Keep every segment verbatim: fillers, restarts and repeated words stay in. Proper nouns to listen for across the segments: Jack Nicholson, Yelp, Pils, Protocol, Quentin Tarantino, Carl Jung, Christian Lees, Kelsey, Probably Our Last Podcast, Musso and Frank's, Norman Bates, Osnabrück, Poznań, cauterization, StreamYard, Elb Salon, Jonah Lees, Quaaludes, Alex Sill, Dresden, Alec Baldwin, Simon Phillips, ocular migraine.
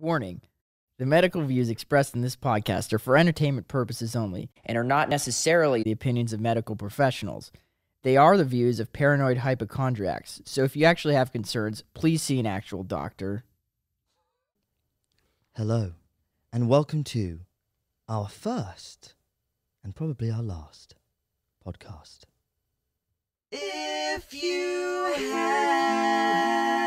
Warning. The medical views expressed in this podcast are for entertainment purposes only and are not necessarily the opinions of medical professionals. They are the views of paranoid hypochondriacs, so if you actually have concerns, please see an actual doctor. Hello, and welcome to our first, and probably our last, podcast. If you have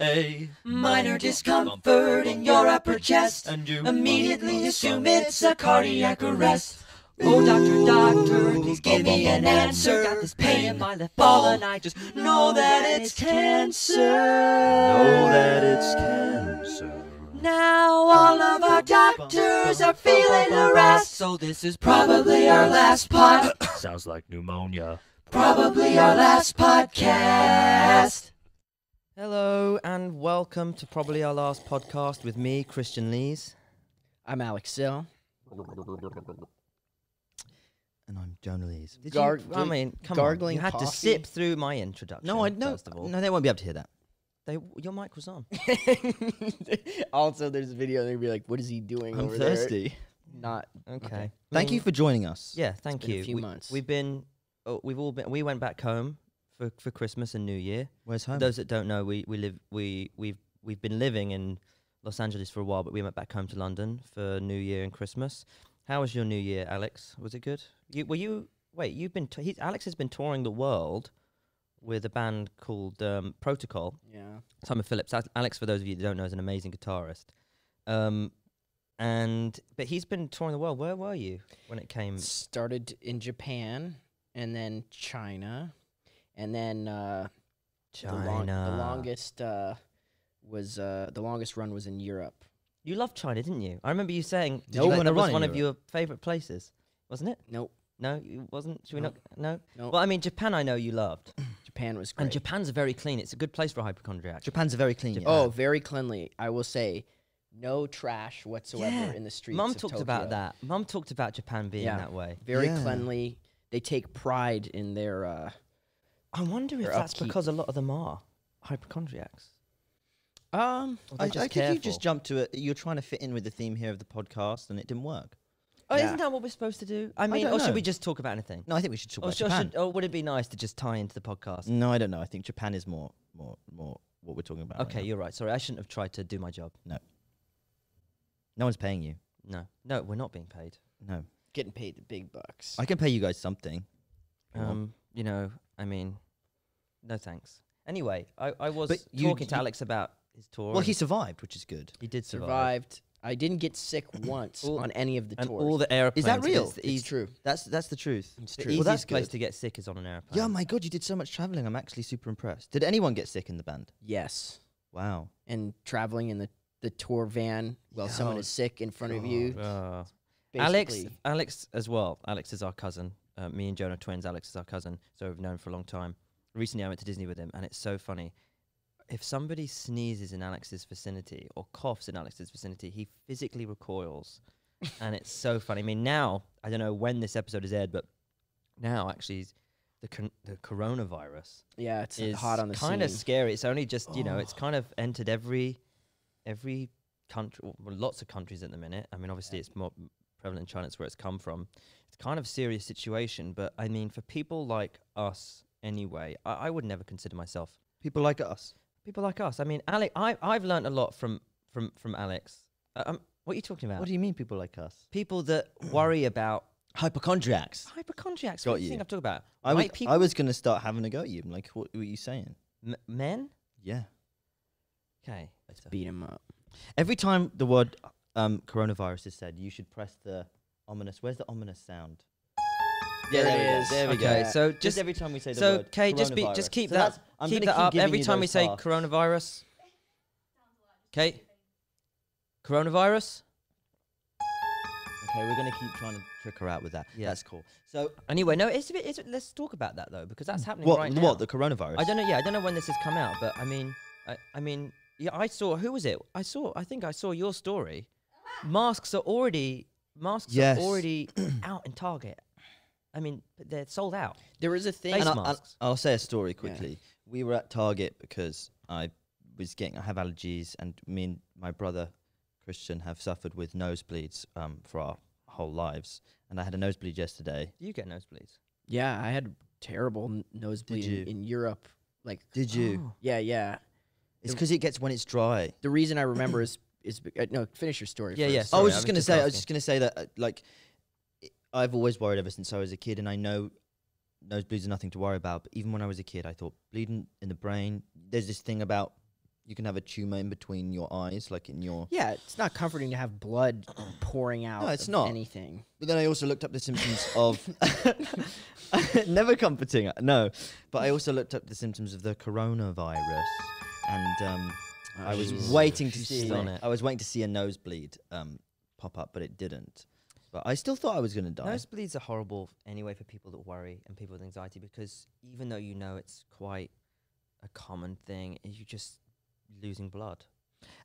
a minor discomfort in your upper chest, and you immediately assume it's a cardiac arrest. Oh, doctor, doctor, please give me an answer. Got this pain in my left ball, and I just know that it's cancer. Know that it's cancer. Now all of our doctors are feeling harassed, so this is probably our last pod. Sounds like pneumonia. Probably our last podcast. Hello, and welcome to Probably Our Last Podcast with me, Christian Lees. I'm Alex Sill. And I'm Jonah Lees. Did Garg you, I mean, come gargling on. You had coffee? To sip through my introduction. No, I no, first of all. No, they won't be able to hear that. They, your mic was on. Also, there's a video. They'll be like, "What is he doing I'm over thirsty. There?" thirsty. Not okay. okay. Thank I mean, you for joining us. Yeah, thank it's you. Been a few we, months. We've been, oh, we've all been. We went back home for for Christmas and New Year. Where's home? For those that don't know, we we live we we've we've been living in Los Angeles for a while, but we went back home to London for New Year and Christmas. How was your New Year, Alex? Was it good? You were you? Wait, you've been. T he's, Alex has been touring the world with a band called um, Protocol. Yeah. Simon Phillips. Alex, for those of you that don't know, is an amazing guitarist. Um, and but he's been touring the world. Where were you when it came? Started in Japan, and then China, and then uh, China. The, long, the longest uh, was uh, the longest run was in Europe. You loved China, didn't you? I remember you saying Did no, you that was one Europe? Of your favorite places, wasn't it? Nope. No, it wasn't. Should we nope. not? No. Nope. Well, I mean, Japan. I know you loved. Japan was great. And Japan's a very clean. It's a good place for hypochondriacs. Japan's a very clean. Japan. Oh, very cleanly. I will say, no trash whatsoever yeah. in the streets. Mum talked Tokyo. About that. Mum talked about Japan being yeah. that way. Very yeah. cleanly. They take pride in their. Uh, I wonder their if that's upkeep. Because a lot of them are hypochondriacs. Um, I, I think you just jumped to it. You're trying to fit in with the theme here of the podcast, and it didn't work. Oh, yeah. Isn't that what we're supposed to do? I mean, I or know. Should we just talk about anything? No, I think we should talk or about Japan. Should, or would it be nice to just tie into the podcast? No, I don't know. I think Japan is more, more, more what we're talking about. Okay, right you're right. Sorry, I shouldn't have tried to do my job. No. No one's paying you. No. No, we're not being paid. No. Getting paid the big bucks. I can pay you guys something. Um, you know, I mean, no thanks. Anyway, I, I was but talking you, to you Alex about his tour. Well, he survived, which is good. He did survive. Survived. I didn't get sick once all, on any of the and tours. All the airplanes. Is that real? It's, it's, it's true. That's that's the truth. It's true. The easiest well, that's place good. To get sick is on an airplane. Yeah, my God, you did so much traveling. I'm actually super impressed. Did anyone get sick in the band? Yes. Wow. And traveling in the the tour van while yeah. someone is sick in front oh. of you. Oh. Alex, Alex as well. Alex is our cousin. Uh, me and Jonah are twins. Alex is our cousin, so we've known for a long time. Recently, I went to Disney with him, and it's so funny. If somebody sneezes in Alex's vicinity or coughs in Alex's vicinity, he physically recoils. And it's so funny. I mean, now, I don't know when this episode is aired, but now, actually, the con the coronavirus yeah, it's is hot on the kind of scary. It's only just, oh. you know, it's kind of entered every every country, well, lots of countries at the minute. I mean, obviously, yeah. it's more prevalent in China. It's where it's come from. It's kind of a serious situation. But, I mean, for people like us anyway, I, I would never consider myself. People like us. People like us. I mean, Alex, I, I've learned a lot from from, from Alex. Uh, um, what are you talking about? What do you mean people like us? People that worry about... Hypochondriacs. Hypochondriacs. Got what do you think I'm talking about? I was, I was going to start having a go at you. Like, what were you saying? M men? Yeah. Okay. Let's beat them up. Every time the word um, coronavirus is said, you should press the ominous... Where's the ominous sound? Yeah, there, there it is. There we okay. go. So just, just every time we say the so word, okay, just be, just keep so that, I'm keep that keep up. Every time we say tasks. Coronavirus, okay, coronavirus. Okay, we're gonna keep trying to trick her out with that. Yeah, that's cool. So anyway, no, it's a bit. It's, let's talk about that though, because that's happening what, right now. What the coronavirus? I don't know. Yeah, I don't know when this has come out, but I mean, I, I mean, yeah, I saw. Who was it? I saw. I think I saw your story. Masks are already. Masks yes. are already out in Target. I mean, they're sold out. There is a thing. And I'll, I'll, I'll say a story quickly. Yeah. We were at Target because I was getting, I have allergies, and me and my brother Christian have suffered with nosebleeds um, for our whole lives. And I had a nosebleed yesterday. Do you get nosebleeds? Yeah, I had terrible n nosebleed in, in Europe. Like, did you? Oh. Yeah, yeah. It's because it gets when it's dry. The reason I remember is is uh, no. Finish your story. Yeah, first. yeah. Sorry, I was just I was gonna just say. Asking. I was just gonna say that uh, like it, I've always worried ever since I was a kid, and I know nosebleeds are nothing to worry about. But even when I was a kid, I thought bleeding in the brain. There's this thing about you can have a tumor in between your eyes, like in your. Yeah, it's not comforting to have blood pouring out. No, it's of not anything. But then I also looked up the symptoms of. Never comforting. No, but I also looked up the symptoms of the coronavirus. And um, oh, I was geez. waiting to see. On it. I was waiting to see a nosebleed um, pop up, but it didn't. But I still thought I was going to die. Nosebleeds are horrible anyway for people that worry and people with anxiety, because even though you know it's quite a common thing, you're just losing blood.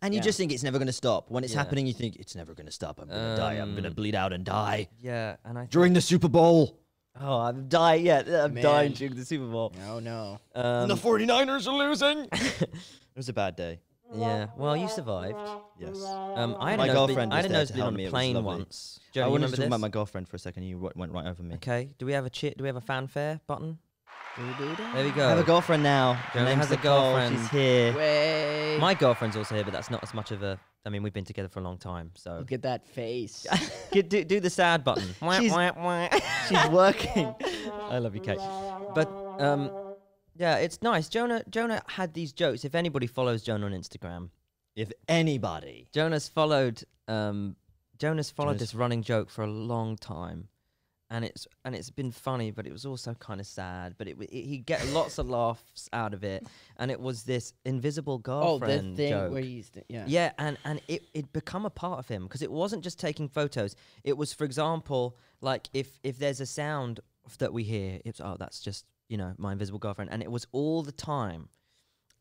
And you yeah. just think it's never going to stop. When it's yeah. happening, you think it's never going to stop. I'm going to um, die. I'm going to bleed out and die. Yeah, and I during the Super Bowl. Oh, I'm dying. Yeah, I'm Man. dying during the Super Bowl. No, no. Um, the forty-niners are losing. It was a bad day. Yeah. Well, you survived. Yes. Um, I had my a girlfriend. Was I had a nosebleed on a plane once. Joan, I wanted to talk this? about my girlfriend for a second. You went right over me. Okay. Do we have a cheer? Do we have a fanfare button? There we go. I have a girlfriend now. Joan has a girlfriend. She's here. Wait. My girlfriend's also here, but that's not as much of a. I mean, we've been together for a long time, so. Look at that face. do, do the sad button. she's, she's working. I love you, Kate. But um, yeah, it's nice. Jonah, Jonah had these jokes. If anybody follows Jonah on Instagram, if anybody, Jonah's followed. Um, Jonah's followed Jonah's this running joke for a long time. And it's and it's been funny, but it was also kind of sad. But it, it he get lots of laughs out of it, and it was this invisible girlfriend. Oh, the thing joke. where he's yeah yeah, and and it it become a part of him, because it wasn't just taking photos. It was, for example, like if if there's a sound that we hear, it's oh that's just you know my invisible girlfriend, and it was all the time,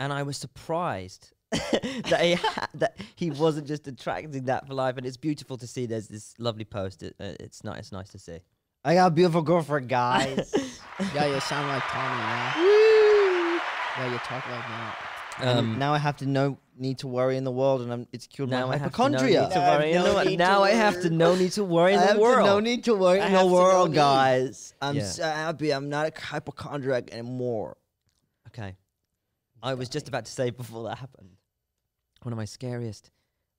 and I was surprised. that, he ha that he wasn't just attracting that for life, and it's beautiful to see. There's this lovely post. It, uh, it's nice. It's nice to see. I got a beautiful girlfriend, guys. Yeah, you sound like Tommy now. Woo! Yeah, you talk like that. Um, now I have to no need to worry in the world, and I'm, it's cured now my hypochondria. Now I have to no need to worry in the world. No need to worry in the world, guys. I'm yeah. so happy. I'm not a hypochondriac anymore. Okay. I was just about to say before that happened, one of my scariest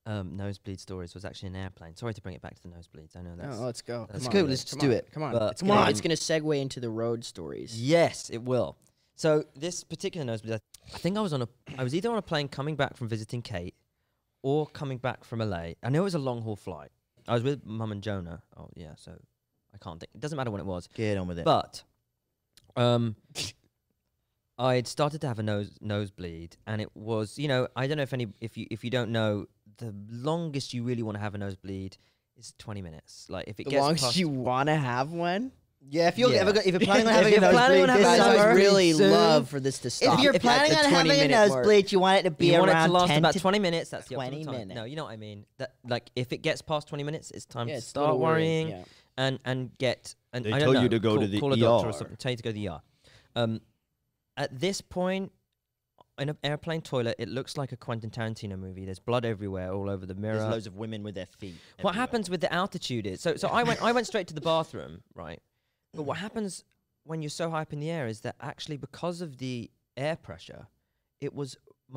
Um, nosebleed stories was actually an airplane. Sorry to bring it back to the nosebleeds. I know that's. Oh, let's go. That's cool. Let's just do it. Come on. It's gonna, it's gonna segue into the road stories. Yes, it will. So this particular nosebleed, I think I was on a. I was either on a plane coming back from visiting Kate, or coming back from L A. I know it was a long haul flight. I was with Mum and Jonah. Oh yeah, so I can't think. It doesn't matter when it was. Get on with it. But, um. I had started to have a nose nosebleed, and it was, you know, I don't know if any, if you, if you don't know, the longest you really want to have a nosebleed is twenty minutes. Like if it the gets longest past you want to have one. Yeah, if you're yeah. ever, if you're planning on having a nosebleed, I would really soon. love for this to stop. If you're if planning like on having a nosebleed, you want it to be you around want it to last ten about to twenty minutes. That's the twenty time. minutes. No, you know what I mean. That like if it gets past twenty minutes, it's time yeah, to start worrying yeah. and and get. And they I don't tell know, you to go call, to the call a doctor E R or something. Tell you to go to the E R. Um, At this point, in an airplane toilet, it looks like a Quentin Tarantino movie. There's blood everywhere, all over the mirror. There's loads of women with their feet. What everywhere. happens with the altitude is so. So I went. I went straight to the bathroom, right? But what happens when you're so high up in the air is that actually because of the air pressure, it was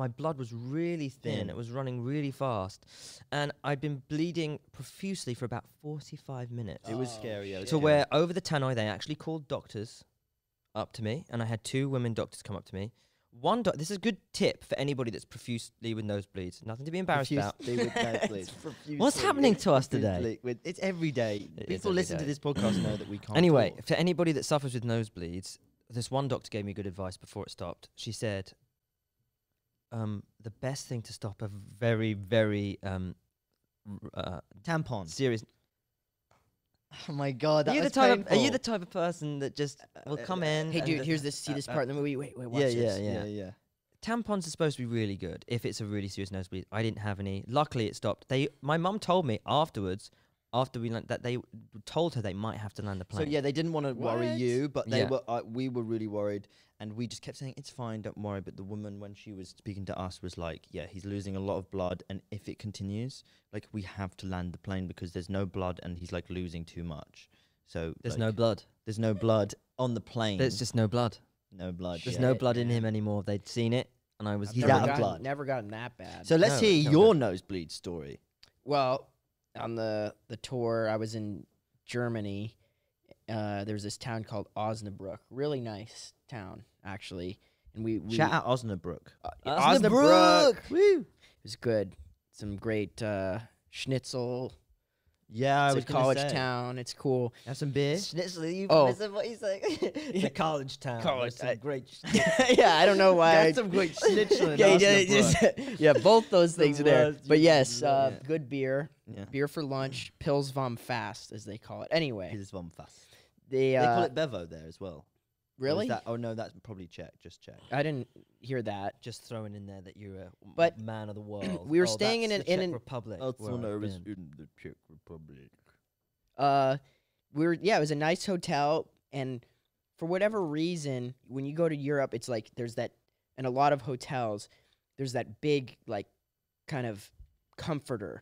my blood was really thin. thin. It was running really fast, and I'd been bleeding profusely for about forty-five minutes. It was oh, scary. Yeah. To where over the tannoy they actually called doctors up to me, and I had two women doctors come up to me. One doc this is a good tip for anybody that's profusely with nosebleeds. Nothing to be embarrassed profusely about. With What's happening to us today? With, it's every day. It People every listen day. to this podcast know that we can't. Anyway, talk. for anybody that suffers with nosebleeds, this one doctor gave me good advice before it stopped. She said, um, the best thing to stop a very, very um, uh, tampon. Serious. Oh my god! That are you was the type of, Are you the type of person that just will come in? Hey, dude, here's this. See this part in the movie. Wait, wait, watch yeah, this. Yeah, yeah, yeah, yeah. Tampons are supposed to be really good if it's a really serious nosebleed. I didn't have any. Luckily, it stopped. They, my mum told me afterwards, after we learned that they told her they might have to land the plane. So yeah, they didn't want to worry you, but they yeah. were. Uh, we were really worried, And we just kept saying, it's fine, don't worry. But the woman, when she was speaking to us, was like, yeah, he's losing a lot of blood. And if it continues, like, we have to land the plane because there's no blood and he's, like, losing too much. So there's like, no blood. There's no blood on the plane. There's just no blood. No blood. There's Shit. no blood in him anymore. They'd seen it. And I was, I've he's out of blood. Never gotten that bad. So let's no, hear no, your no. nosebleed story. Well, on the, the tour, I was in Germany. Uh, there's this town called Osnabrück. Really nice town, actually. And we, we shout out Osnabrück. Uh, Osnabrück. Osnabrück. Woo. It was good. Some great uh, schnitzel. Yeah, I it's was a college say. town. It's cool. Have some beer. Schnitzel. You oh. listen what he's like. It's a college town. College. Some I, great. yeah, I don't know why. That's some great schnitzel. In yeah, yeah, just, yeah, both those things the are there. But yes, uh, yeah. good beer. Yeah. Beer for lunch. Pils vom Fast, as they call it. Anyway. Pils vom Fast. The, uh, they call it Bevo there as well. Really? That, oh, no, that's probably Czech. Just Czech. I didn't hear that. Just throwing in there that you're a but man of the world. We were oh, staying in an... Czech in an Republic. Oh, no, it was in the Czech Republic. Uh, we were, yeah, it was a nice hotel, and for whatever reason, when you go to Europe, it's like there's that... And a lot of hotels, there's that big, like, kind of comforter.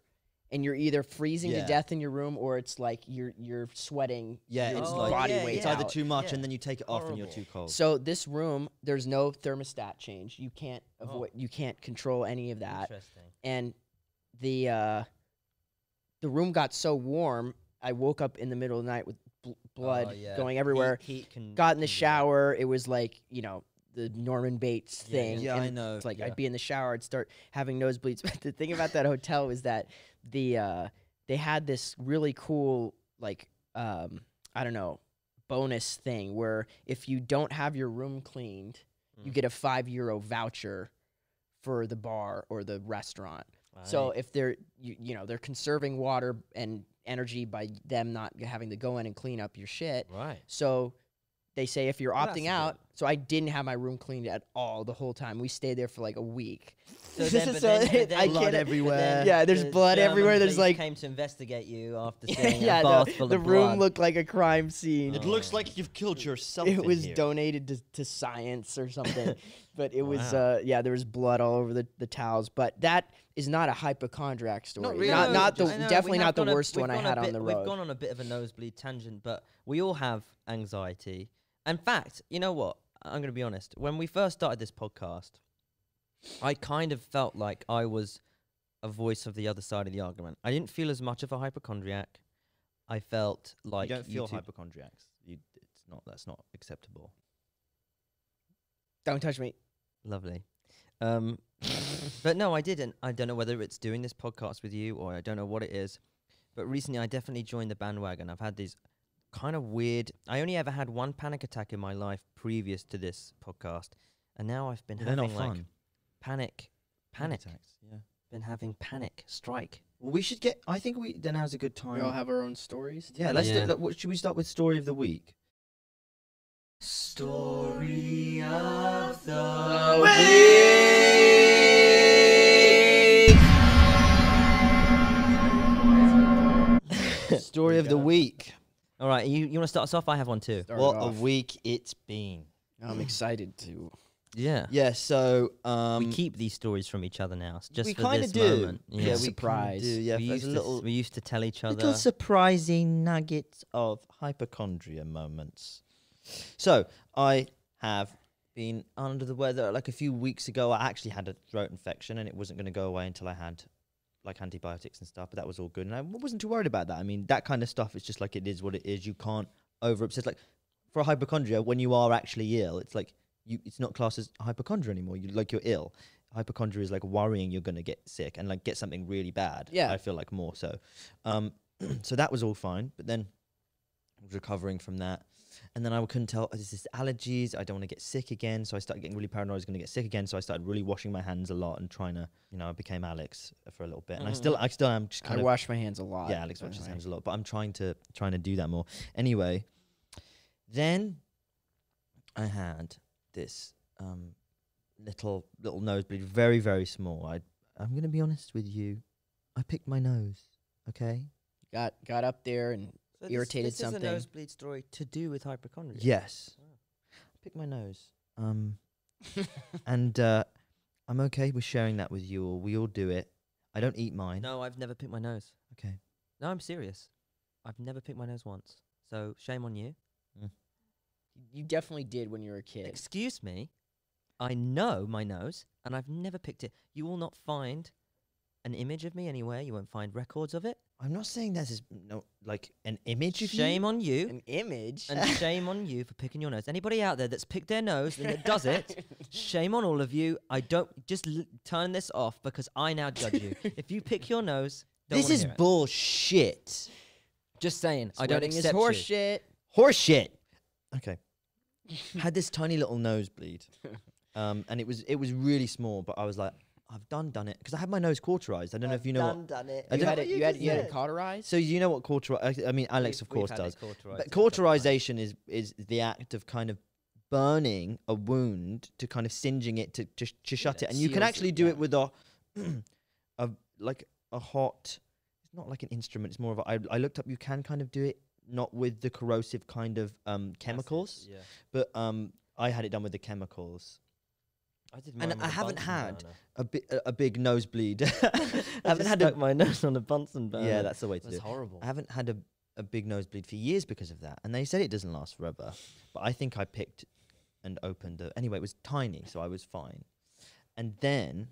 And you're either freezing yeah. to death in your room, or it's like you're you're sweating. Yeah, your it's like body yeah, weight. It's out. either too much, yeah. and then you take it off, Horrible. and you're too cold. So this room, there's no thermostat change. You can't avoid. Oh. You can't control any of that. Interesting. And the uh, the room got so warm, I woke up in the middle of the night with bl blood oh, yeah. going everywhere. Heat, heat can got in the shower. It was like you know. the Norman Bates thing. Yeah, yeah I know. It's like yeah. I'd be in the shower, I'd start having nosebleeds. But the thing about that hotel was that the uh, they had this really cool, like, um, I don't know, bonus thing where if you don't have your room cleaned, mm. you get a five euro voucher for the bar or the restaurant. Right. So if they're, you, you know, they're conserving water and energy by them not having to go in and clean up your shit. Right. So they say if you're well, opting out, good. so I didn't have my room cleaned at all the whole time. We stayed there for like a week. So then, but so then, but then I blood can't, everywhere. Yeah, there's the blood German everywhere. There's like came to investigate you after seeing yeah, a bath no, full the of room blood. Looked like a crime scene. It oh. looks like you've killed yourself. It in was here. donated to, to science or something, but it was wow. uh, yeah, there was blood all over the, the towels. But that is not a hypochondriac story. Not really. Not, not the know, definitely not the worst a, one I had on the road. We've gone on a bit of a nosebleed tangent, but we all have anxiety. In fact, you know what? I'm going to be honest. When we first started this podcast, I kind of felt like I was a voice of the other side of the argument. I didn't feel as much of a hypochondriac. I felt like you don't feel hypochondriacs. You, it's not that's not acceptable. Don't touch me. Lovely, um, but no, I didn't. I don't know whether it's doing this podcast with you or I don't know what it is. But recently, I definitely joined the bandwagon. I've had these kind of weird. I only ever had one panic attack in my life previous to this podcast, and now I've been yeah, having not like. Fun. Panic, panic. Attacks, yeah, been having panic strike. Well, we should get. I think we then now's a good time. We all have our own stories. Yeah, let's. Yeah. Do, what, should we start with story of the week? Story of the week. Story of the week. All right, you you want to start us off? I have one too. Start what a week it's been. I'm excited to. Yeah. Yeah. So um, we keep these stories from each other now. Just we kind of do. Moment. Yeah, yeah, we surprise. Do, yeah, we, used little, to, we used to tell each other little surprising nuggets of hypochondria moments. So I have been under the weather. Like a few weeks ago, I actually had a throat infection, and it wasn't going to go away until I had like antibiotics and stuff. But that was all good, and I wasn't too worried about that. I mean, that kind of stuff. It's just like it is what it is. You can't over obsess. Like for a hypochondria, when you are actually ill, it's like. You, it's not classed as hypochondria anymore. You like you're ill. Hypochondria is like worrying you're gonna get sick and like get something really bad. Yeah, I feel like more so. Um, so that was all fine, but then I was recovering from that, and then I couldn't tell. Oh, this is allergies. I don't want to get sick again, so I started getting really paranoid. I was gonna get sick again, so I started really washing my hands a lot and trying to, you know, I became Alex for a little bit, and mm. I still, I still am. Just kind I of, wash my hands a lot. Yeah, Alex washes his hands a lot, but I'm trying to trying to do that more. Anyway, then I had. This um, little little nosebleed, very very small. I I'm gonna be honest with you, I picked my nose. Okay, got got up there and so irritated this, this something. This is a nosebleed story to do with hypochondria. Yes, oh. I picked my nose. Um, and uh, I'm okay with sharing that with you all. We all do it. I don't eat mine. No, I've never picked my nose. Okay. No, I'm serious. I've never picked my nose once. So shame on you. Mm. You definitely did when you were a kid. Excuse me. I know my nose, and I've never picked it. You will not find an image of me anywhere. You won't find records of it. I'm not saying this is no like an image of you. Shame on you. An image. And shame on you for picking your nose. Anybody out there that's picked their nose and that does it, shame on all of you. I don't just l turn this off because I now judge you. If you pick your nose, don't this is bullshit. Just saying, Sweating I don't accept is horse you. Shit. Horse shit. Okay. Had this tiny little nosebleed. Um, and it was it was really small, but I was like, I've done done it because I had my nose cauterized. I don't I've know if you know. Done what, done it. I you had it. You, you had, you had it cauterized. So you know what cauterize? I mean, Alex we've, of course does. But cauterization is is the act of kind of burning a wound to kind of singeing it to to, to shut yeah, it, and you can actually it, do yeah. it with a, a like a hot. It's not like an instrument. It's more of a. I, I looked up. You can kind of do it not with the corrosive kind of um, chemicals, yeah. but um, I had it done with the chemicals. I did and I haven't Bunsen had a, bi a big nosebleed. I haven't had stuck a my nose on a Bunsen burner. Yeah, that's the way to that's do it. That's horrible. I haven't had a, a big nosebleed for years because of that. And they said it doesn't last forever. But I think I picked and opened it. Anyway, it was tiny, so I was fine. And then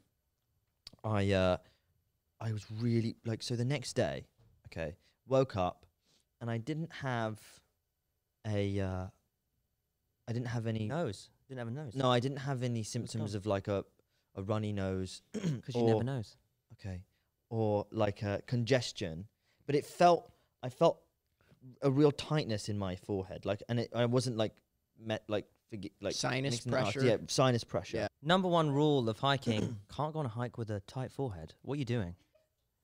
I, uh, I was really, like, so the next day, okay, woke up and I didn't have a, uh, I didn't have any nose. Didn't have a nose. No, I didn't have any symptoms of like a, a runny nose. Because you never knows. Okay. Or like a congestion. But it felt, I felt a real tightness in my forehead. Like, and it, I wasn't like, met like, like sinus pressure. Yeah, sinus pressure. Yeah. Number one rule of hiking, can't go on a hike with a tight forehead. What are you doing?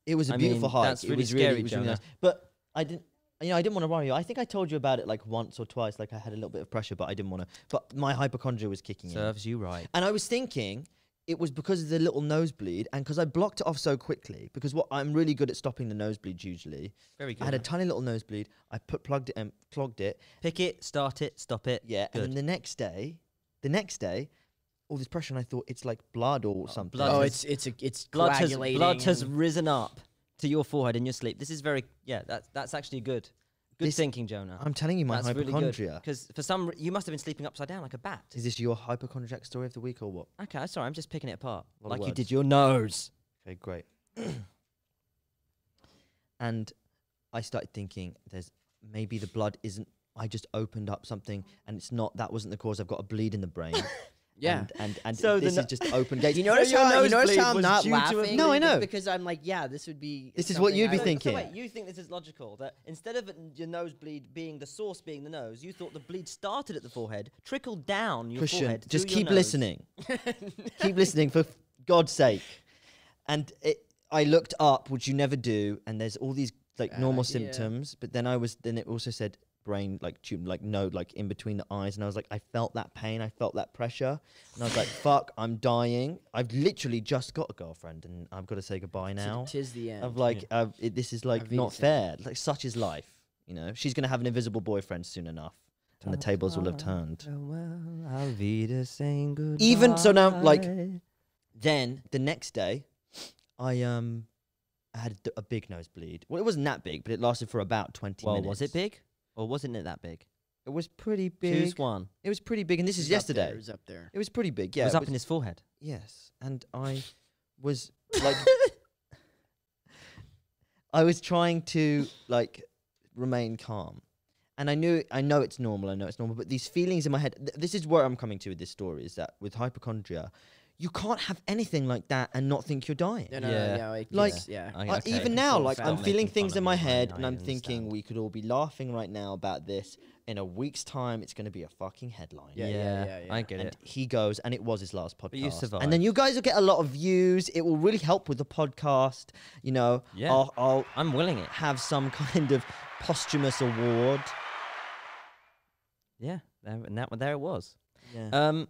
It was a I beautiful mean, hike. That's really it was scary, really, it was really nice. But I didn't. You know, I didn't want to worry you. I think I told you about it like once or twice. Like I had a little bit of pressure, but I didn't want to. But my hypochondria was kicking in. Serves you right. And I was thinking it was because of the little nosebleed and because I blocked it off so quickly. Because what I'm really good at stopping the nosebleeds usually. Very good. I had man. a tiny little nosebleed. I put plugged it and clogged it. Pick it, start it, stop it. Yeah. Good. And then the next day, the next day, all this pressure, and I thought it's like blood or oh, something. Blood oh, has, it's it's a, it's blood coagulating. Has, blood has risen up to your forehead in your sleep. This is very, yeah, that's, that's actually good. Good this, thinking, Jonah. I'm telling you, my that's hypochondria. Because really for some, you must have been sleeping upside down like a bat. Is this your hypochondriac story of the week or what? Okay, sorry, I'm just picking it apart. Like you did your nose. Okay, great. And I started thinking, there's maybe the blood isn't, I just opened up something and it's not, that wasn't the cause, I've got a bleed in the brain. Yeah, and and, and so this is just open gates. You notice how, how, you notice how I'm not laughing? No, I know. Because I'm like, yeah, this would be. This is what you'd I be so, thinking. So wait, you think this is logical, that instead of your nosebleed being the source being the nose, you thought the bleed started at the forehead, trickled down your Christian, forehead. Just keep nose. listening. Keep listening for God's sake. And it, I looked up, which you never do, and there's all these like uh, normal yeah. symptoms, but then I was then it also said brain like tube like no like in between the eyes, and I was like, I felt that pain, I felt that pressure, and I was like, fuck, I'm dying. I've literally just got a girlfriend and I've got to say goodbye now. So tis the end of like yeah. uh, it, this is like I've not fair like such is life, you know. She's gonna have an invisible boyfriend soon enough and the tables will have turned. Even so now, like then the next day I um I had a big nosebleed. Well, it wasn't that big, but it lasted for about twenty well, minutes. Was it big? Or wasn't it that big? It was pretty big. Choose one. It was pretty big, and this is yesterday. There, it was up there. It was pretty big, yeah. It was up it was, in his forehead. Yes, and I was, like... I was trying to, like, remain calm. And I knew, I know it's normal, I know it's normal, but these feelings in my head... Th this is where I'm coming to with this story, is that with hypochondria, you can't have anything like that and not think you're dying. No, no, yeah. no, no like, yeah. I, okay. Even now, like, I'm feeling things in my head, and I'm thinking we could all be laughing right now about this. In a week's time, it's going to be a fucking headline. Yeah, yeah, yeah. yeah, yeah. I get and it. And he goes, and it was his last podcast. But you survived. And then you guys will get a lot of views. It will really help with the podcast. You know, yeah. I'll, I'll I'm willing it. Have some kind of posthumous award. Yeah, there, and that there it was. Yeah. Um.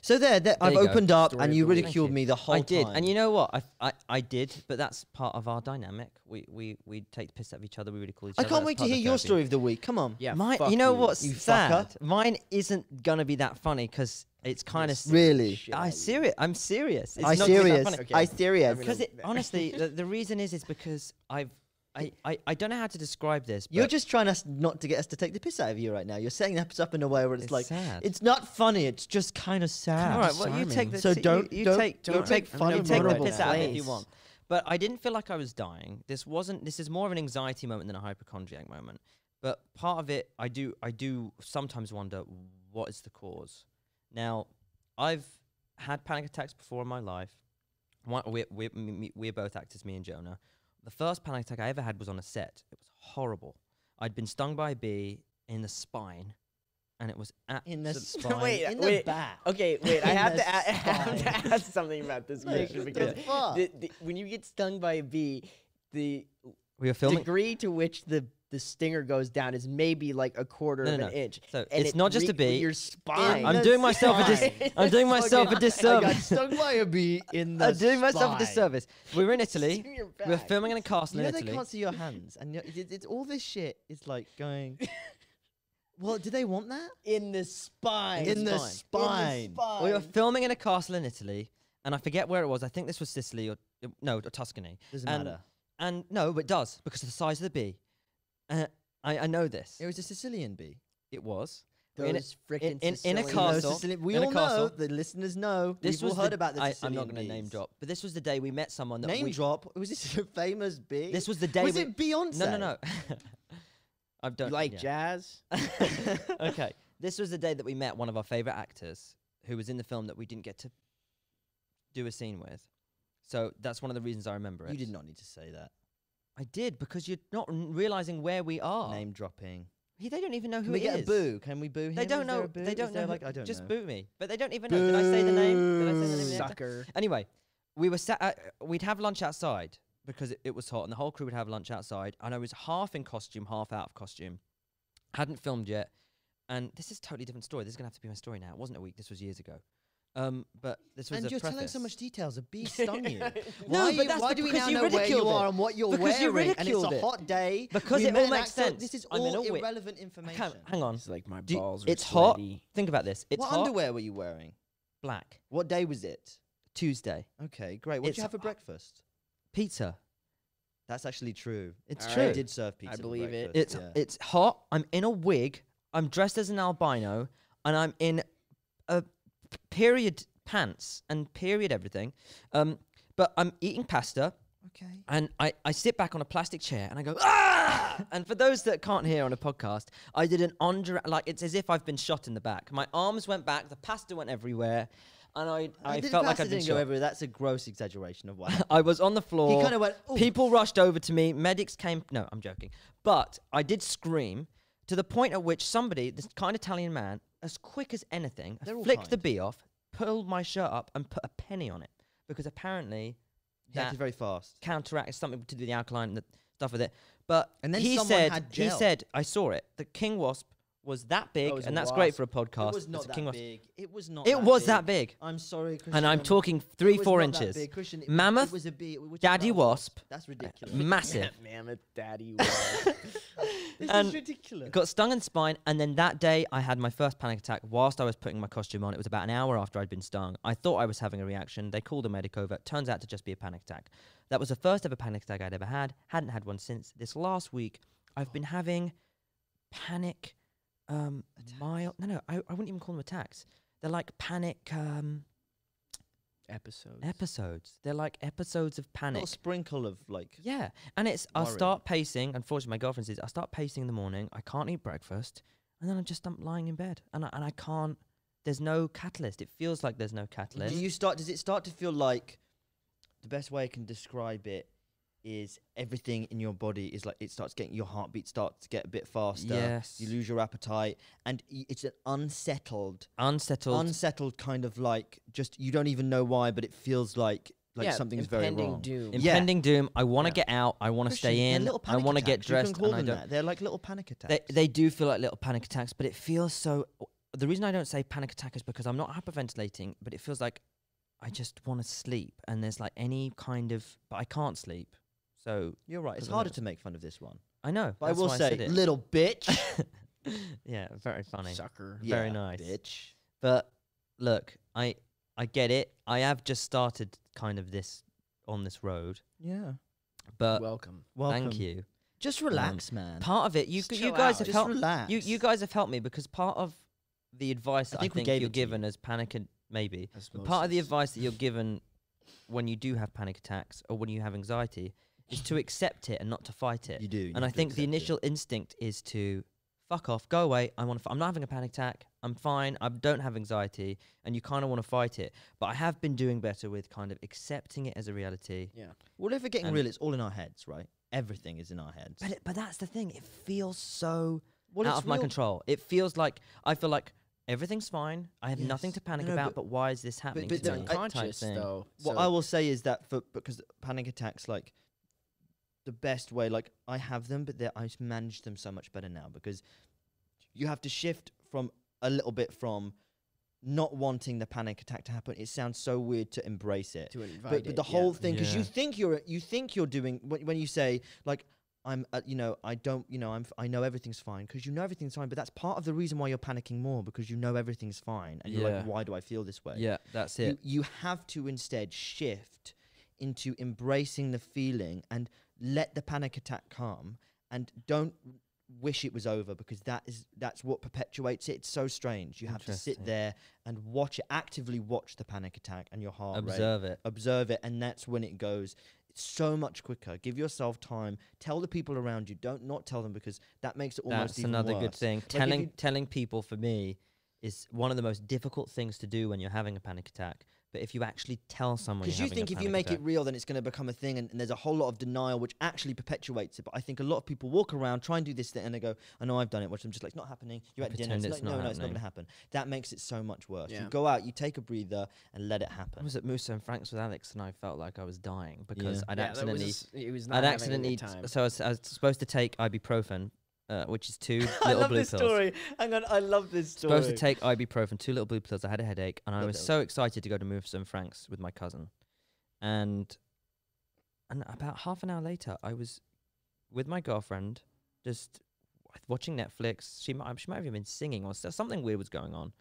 So there, there, there I've opened go. up Story and you ridiculed me the whole time. I did, time. and you know what? I, I I did, but that's part of our dynamic. We we we take the piss out of each other, we ridicule each I other. I can't wait to hear your story of the week. Come on. Yeah, Mine, you know you, what's you sad? Fucker. Mine isn't going to be that funny because It's kind of really. I serious. I'm serious. It's I not serious. Funny. Okay. I serious. Because it, honestly, the, the reason is is because I've I, I I don't know how to describe this. You're just trying us not to get us to take the piss out of you right now. You're setting us up in a way where it's, it's like sad. It's not funny. It's just kind of sad. All right. Well, you take the so don't you, you don't, take don't you take funny you take the piss out of it if you want. But I didn't feel like I was dying. This wasn't. This is more of an anxiety moment than a hypochondriac moment. But part of it, I do I do sometimes wonder what is the cause. Now, I've had panic attacks before in my life. We're, we're, we're both actors, me and Jonah. The first panic attack I ever had was on a set. It was horrible. I'd been stung by a bee in the spine, and it was at in the spine. Wait, in wait, the back. Okay, wait. I have to, I have to ask something about this mission because the, the, when you get stung by a bee, the we were filming degree to which the the stinger goes down is maybe like a quarter no, no, of an no. inch. So and it's it not just a bee. Your spine. I'm doing myself a dis I'm doing myself a disservice. I got stung by a bee in the I'm doing spine. myself a disservice. We were in Italy. We were filming in a castle you know in Italy. They can't see your hands, and it's, it's, it's all this shit is like going. Well, do they want that in the spine? In, in the spine. spine. spine. We were filming in a castle in Italy, and I forget where it was. I think this was Sicily or no, or Tuscany. Doesn't and, matter. And no, but it does because of the size of the bee. Uh, I, I know this. It was a Sicilian bee. It was. Those frickin' in, in, in a castle. Those we in all a castle. know. The listeners know. This We've was all heard the, about the I, Sicilian I'm not going to name drop. But this was the day we met someone that name we... Name drop? Was this a famous bee? This was the day Was we, it Beyonce? No, no, no. I don't... You like yeah. jazz? Okay. This was the day that we met one of our favourite actors who was in the film that we didn't get to do a scene with. So that's one of the reasons I remember it. You did not need to say that. I did, because you're not realizing where we are. Name dropping. He, they don't even know who it is. Can we get a boo? Can we boo him? They don't know. They don't know. Like, I don't know. Just boo me. But they don't even know. Did I say the name? Did I say the name? Sucker. Anyway, we were sat. At, we'd have lunch outside because it, it was hot, and the whole crew would have lunch outside. And I was half in costume, half out of costume. Hadn't filmed yet, and this is a totally different story. This is gonna have to be my story now. It wasn't a week. This was years ago. Um, but this was and a you're preface. telling so much details. A bee stung you. Why no, but that's why do we now know where you are it. and what you're because wearing? You and it's a hot day. Because we it all makes sense. This is all I'm irrelevant information. Hang on. It's like my do balls. It's hot. Think about this. It's what hot. underwear were you wearing? Black. What day was it? Tuesday. Okay, great. What did you have for breakfast? Pizza. That's actually true. It's all true. Right. I did serve pizza. I believe it. It's yeah. it's hot. I'm in a wig. I'm dressed as an albino, and I'm in a. period pants and period everything, um, but I'm eating pasta. Okay. And I, I sit back on a plastic chair and I go, ah! And for those that can't hear on a podcast, I did an under like it's as if I've been shot in the back. My arms went back, the pasta went everywhere, and I I, I felt like I didn't go everywhere. That's a gross exaggeration of what I was on the floor. He kind of went. Ooh. People rushed over to me. Medics came. No, I'm joking. But I did scream to the point at which somebody, this kind Italian man. As quick as anything, I flicked the bee off, pulled my shirt up, and put a penny on it because apparently he that acted very fast. Counteracts something to do with the alkaline and stuff with it. But and then he said, had gel. he said, I saw it. The king wasp was that big, oh, was and that's wasp. great for a podcast. It was not that king big. It was not. It that was big. that big. I'm sorry, Christian. And I'm talking three, four inches. Christian, it mammoth. It was a bee. Daddy wasp. wasp. That's ridiculous. Massive. Mammoth, daddy wasp. This and is ridiculous. Got stung in the spine, and then that day I had my first panic attack whilst I was putting my costume on. It was about an hour after I'd been stung. I thought I was having a reaction. They called a medic over. It turns out to just be a panic attack. That was the first ever panic attack I'd ever had. Hadn't had one since. This last week, I've oh. been having panic um, mild. No, no, I, I wouldn't even call them attacks. They're like panic um, episodes. Episodes. They're like episodes of panic. A little sprinkle of like. Yeah, and it's. Worry. I'll start pacing. Unfortunately, my girlfriend says I start pacing in the morning. I can't eat breakfast, and then I'm just I'm lying in bed, and I, and I can't. There's no catalyst. It feels like there's no catalyst. Do you start? Does it start to feel like? The best way I can describe it is everything in your body is like it starts getting your heartbeat starts to get a bit faster. Yes. You lose your appetite, and it's an unsettled, unsettled, unsettled kind of like just you don't even know why, but it feels like like yeah, something's very wrong. Doom. Impending yeah. doom. I want to yeah. get out. I want to stay in. I want to get dressed. You can call and them I don't. That. They're like little panic attacks. They, they do feel like little panic attacks, but it feels so. The reason I don't say panic attack is because I'm not hyperventilating, but it feels like I just want to sleep, and there's like any kind of, but I can't sleep. So you're right. It's harder to make fun of this one. I know. But I will say, I little bitch. Yeah, very funny. Sucker. Very yeah, nice. Bitch. But look, I I get it. I have just started kind of this on this road. Yeah. But welcome. Welcome. Thank you. Just relax, um, man. Part of it, you g- you guys out. have just helped. Relax. You you guys have helped me because part of the advice I, I think, think you're given you. as panic and maybe but part of the advice that you're given when you do have panic attacks or when you have anxiety is to accept it and not to fight it. You do. You and I think the initial it. instinct is to fuck off, go away. I want to. F- I'm not having a panic attack. I'm fine. I don't have anxiety, and you kind of want to fight it. But I have been doing better with kind of accepting it as a reality. Yeah. Well, if we're getting and real, it's all in our heads, right? Everything is in our heads. But it, but that's the thing. It feels so well, out of my control. It feels like I feel like everything's fine. I have yes. nothing to panic no, no, about. But, but why is this happening? But, but to me? Conscious though. What so I will say is that for because panic attacks, like the best way, like I have them, but I manage them so much better now because you have to shift from a little bit from not wanting the panic attack to happen. It sounds so weird to embrace it. To invite but, but the it, whole yeah. thing, because yeah. you think you're, you think you're doing wh- when you say like, I'm, uh, you know, I don't, you know, I'm, f- I know everything's fine because you know everything's fine. But that's part of the reason why you're panicking more because you know everything's fine, and yeah. you're like, why do I feel this way? Yeah, that's it. You, you have to instead shift into embracing the feeling and let the panic attack come, and don't wish it was over because that is that's what perpetuates it. It's so strange. You have to sit there and watch it, actively watch the panic attack and your heart observe rate, it observe it and that's when it goes so much quicker. Give yourself time. Tell the people around you. Don't not tell them because that makes it almost that's even another worse. Good thing like telling telling people for me is one of the most difficult things to do when you're having a panic attack. But if you actually tell someone, because you think if you make attack. it real, then it's going to become a thing, and, and there's a whole lot of denial, which actually perpetuates it. But I think a lot of people walk around, try and do this thing, and they go, "I know I've done it," which I'm just like, "It's not happening." You're at dinner, it's like, "No, no, it's not going to happen." That makes it so much worse. Yeah. You go out, you take a breather, and let it happen. I was at Musso and Frank's with Alex, and I felt like I was dying because yeah. I'd yeah, accidentally, was, it was not I'd accidentally, time. so I was, I was supposed to take ibuprofen. Uh, which is two little blue pills. I love this pills. story. Hang on, I love this story. Supposed to take ibuprofen, two little blue pills. I had a headache, and I was so excited to go to Musso and Frank's with my cousin. And and about half an hour later, I was with my girlfriend, just watching Netflix. She might she might have even been singing or something weird was going on.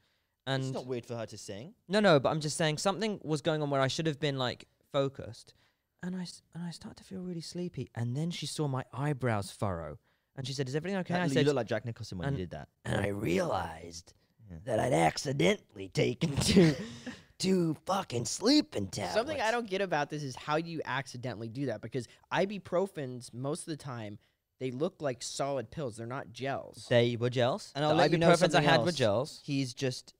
And it's not weird for her to sing. No, no, but I'm just saying something was going on where I should have been like focused. And I and I started to feel really sleepy. And then she saw my eyebrows furrow. And she said, "Is everything okay?" And I said, "You look like Jack Nicholson when you did that." And I realized yeah. that I'd accidentally taken two, two fucking sleeping tablets. Something I don't get about this is how you accidentally do that, because ibuprofens, most of the time, they look like solid pills. They're not gels. They were gels. And I'll let you know something else. The ibuprofens I had were gels. He's just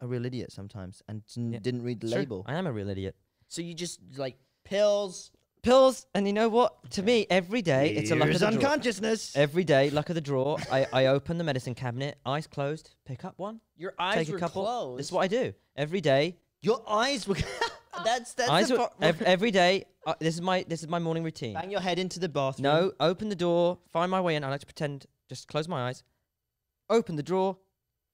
a real idiot sometimes and n- yeah. didn't read the sure. label. I am a real idiot. So you just, like, pills... Pills, and you know what? To me, every day, Here's it's a luck of the unconsciousness. Drawer. Every day, luck of the drawer. I, I open the medicine cabinet, eyes closed, pick up one. Your eyes take were a couple. closed. That's what I do. Every day. Your eyes were... that's that's eyes the were, ev- Every day, uh, this is my this is my morning routine. Bang your head into the bathroom. No, open the door, find my way in. I like to pretend, just close my eyes. Open the drawer.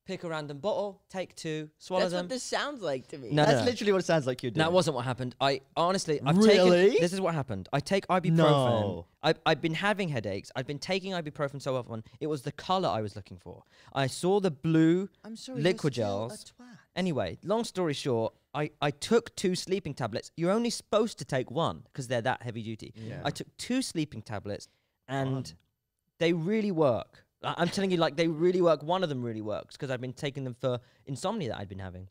Pick a random bottle, take two, swallow That's them. That's what this sounds like to me. No, That's no. literally what it sounds like you're doing. That wasn't what happened. I honestly, I've really? taken, this is what happened. I take ibuprofen. No. I, I've been having headaches. I've been taking ibuprofen so often. It was the color I was looking for. I saw the blue I'm sorry, liquid gels. Anyway, long story short, I, I took two sleeping tablets. You're only supposed to take one because they're that heavy duty. Yeah. I took two sleeping tablets and one. they really work. I'm telling you, like, they really work. One of them really works because I've been taking them for insomnia that I'd been having.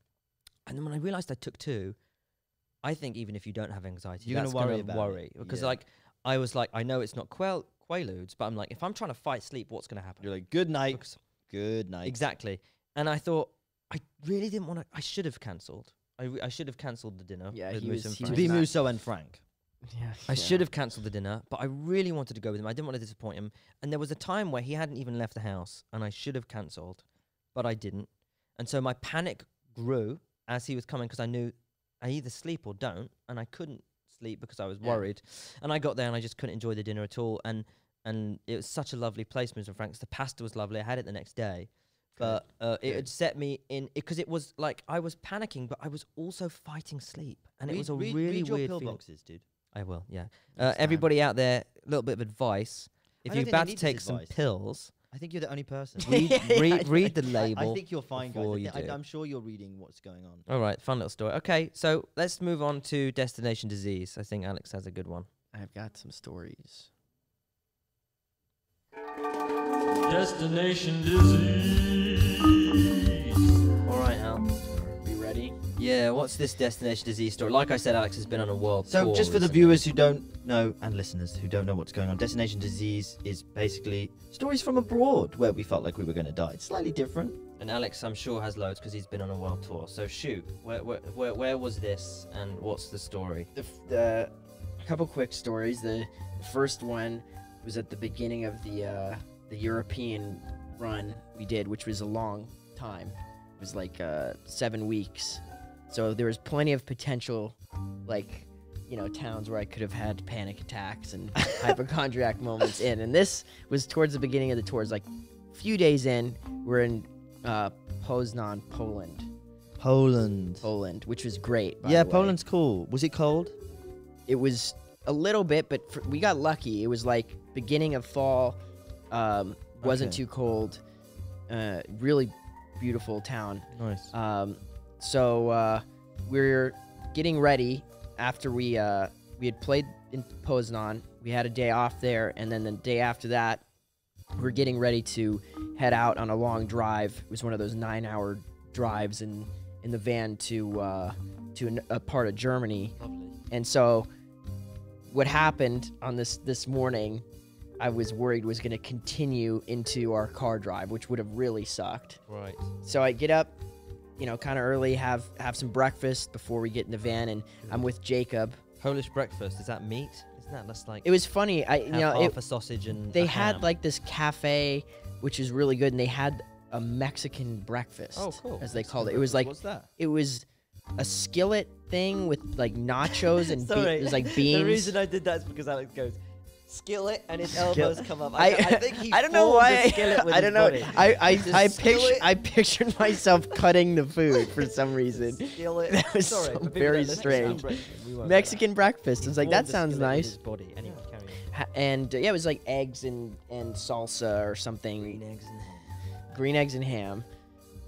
And then when I realized I took two, I think even if you don't have anxiety, you're that's going to worry. Gonna about worry it. Because, yeah. like, I was like, I know it's not quail- Quaaludes, but I'm like, if I'm trying to fight sleep, what's going to happen? You're like, good night. Because good night. Exactly. And I thought, I really didn't want to. I should have cancelled. I, re- I should have cancelled the dinner. Yeah, with he Musso was, and Frank. To be Musso and Frank. Yeah, I yeah. should have cancelled the dinner, but I really wanted to go with him. I didn't want to disappoint him. And there was a time where he hadn't even left the house, and I should have cancelled, but I didn't. And so my panic grew as he was coming because I knew I either sleep or don't, and I couldn't sleep because I was yeah. worried. And I got there, and I just couldn't enjoy the dinner at all. And and it was such a lovely place, Mister Franks. The pasta was lovely. I had it the next day. But uh, it had set me in, because it, it was like I was panicking, but I was also fighting sleep. And read, it was a read, really read your weird pill feeling. boxes, dude. I will, yeah. Uh, everybody out there, a little bit of advice. If you're about to take some pills, I think you're the only person. Read, yeah, read, yeah, read the label. I think you're fine, guys. You I, I'm sure you're reading what's going on. All right, fun little story. Okay, so let's move on to Destination Disease. I think Alex has a good one. I've got some stories. Destination Disease. All right, Al. You ready? Yeah, what's this Destination Disease story? Like I said, Alex has been on a world so tour. So just for recently. The viewers who don't know, and listeners who don't know what's going on, Destination Disease is basically stories from abroad where we felt like we were going to die. It's slightly different. And Alex, I'm sure, has loads because he's been on a world tour. So shoot, where where, where, where was this and what's the story? The, the couple quick stories. The first one was at the beginning of the uh, the European run we did, which was a long time. It was like uh, seven weeks. So there was plenty of potential, like, you know, towns where I could have had panic attacks and hypochondriac moments in. And this was towards the beginning of the tours, like a few days in. We're in uh, Poznań, Poland. Poland. Poland, which was great, by yeah, the way. Poland's cool. Was it cold? It was a little bit, but for, we got lucky. It was like beginning of fall, um, wasn't okay. too cold. Uh, really beautiful town. Nice. Um, so uh, we're getting ready after we uh, we had played in Poznań. We had a day off there, and then the day after that, we're getting ready to head out on a long drive. It was one of those nine-hour drives in in the van to uh, to an, a part of Germany. Lovely. And so, what happened on this this morning, I was worried was going to continue into our car drive, which would have really sucked. Right. So I get up, you know, kind of early, have have some breakfast before we get in the van, and I'm with Jacob. Polish breakfast, is that meat? Isn't that just like? It was funny. I you know half it, a sausage and they a had ham. Like this cafe, which is really good, and they had a Mexican breakfast. Oh, cool. As they Mexican called it, it was like what's that? It was a skillet thing with like nachos and it was like beans. The reason I did that is because Alex goes skillet and his elbows come up. I, I, I think he I don't know why. The skillet with I don't know. Body. I I I, picture, I pictured myself cutting the food for some reason. Skillet. That was Sorry, so very strange. Mexican breakfast. I was like, that sounds nice. Body. Anyway, carry on. And uh, yeah, it was like eggs and and salsa or something. Green eggs and ham. Green eggs and ham,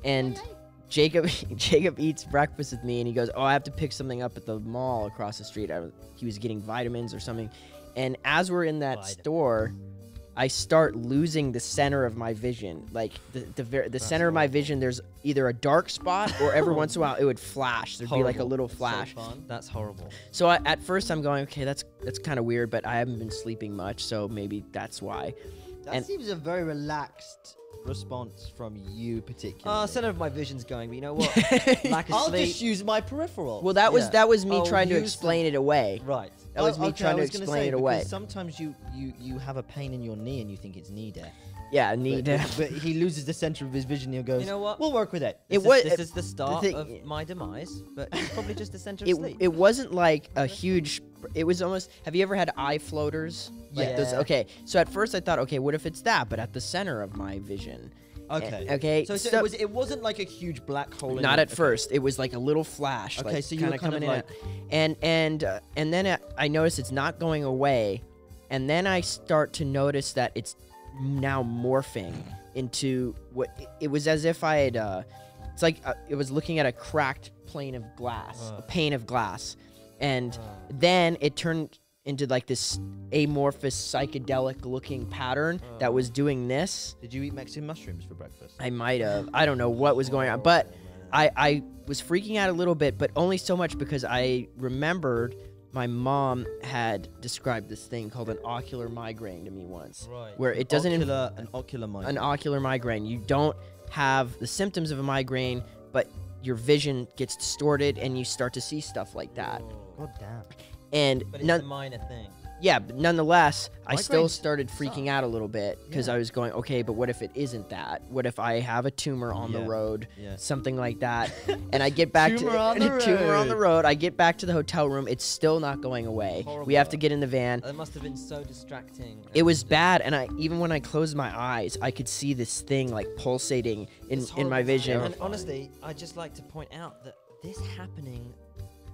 and. Jacob Jacob eats breakfast with me, and he goes, oh, I have to pick something up at the mall across the street. I, he was getting vitamins or something. And as we're in that Vita. store, I start losing the center of my vision. Like, the the, the, the center of my vision, there's either a dark spot, or every once in a while, it would flash. There'd horrible. be, like, a little flash. So fun. That's horrible. So I, at first, I'm going, okay, that's, that's kind of weird, but I haven't been sleeping much, so maybe that's why. That and, seems a very relaxed... response from you particularly. Oh, center of my vision's going, but you know what? Lack of I'll sleep. just use my peripheral. Well, that was yeah. that was me oh, trying to explain the... it away. Right. That oh, was me okay, trying was to explain say, it away. Sometimes you, you you have a pain in your knee and you think it's knee death. Yeah, knee but, death. But he loses the center of his vision and he goes, you know what? We'll work with it. This, it was, is, this it, is the start the thing, of my demise, but it's probably just the center of it, sleep. It wasn't like a huge... It was almost... Have you ever had eye floaters? Like yeah. Those, okay, so at first I thought, okay, what if it's that, but at the center of my vision? Okay. And, okay. So, so, so it, was, it wasn't like a huge black hole. Not in at it. first. It was like a little flash. Okay, like, so you were kind of like... And, and, uh, and then I, I noticed it's not going away, and then I start to notice that it's... now morphing into what it was as if I had uh it's like uh, it was looking at a cracked plane of glass uh. a pane of glass and uh. then it turned into like this amorphous psychedelic looking pattern uh. that was doing this. Did you eat Mexican mushrooms for breakfast? I might have. I don't know what was going on, but I I was freaking out a little bit, but only so much because I remembered my mom had described this thing called an ocular migraine to me once, right. where it doesn't ocular, an ocular migraine. An ocular migraine. You don't have the symptoms of a migraine, but your vision gets distorted and you start to see stuff like that. God damn. And but it's a minor thing. Yeah, but nonetheless, migraine I still started freaking suck. out a little bit because yeah. I was going, okay, but what if it isn't that? What if I have a tumor on yeah. the road, yeah. something like that? And I get back tumor to on the road. tumor on the road. I get back to the hotel room. It's still not going away. Horrible. We have to get in the van. That must have been so distracting. It was bad, and I even when I closed my eyes, I could see this thing like pulsating in in my vision. And honestly, I just like to point out that this happening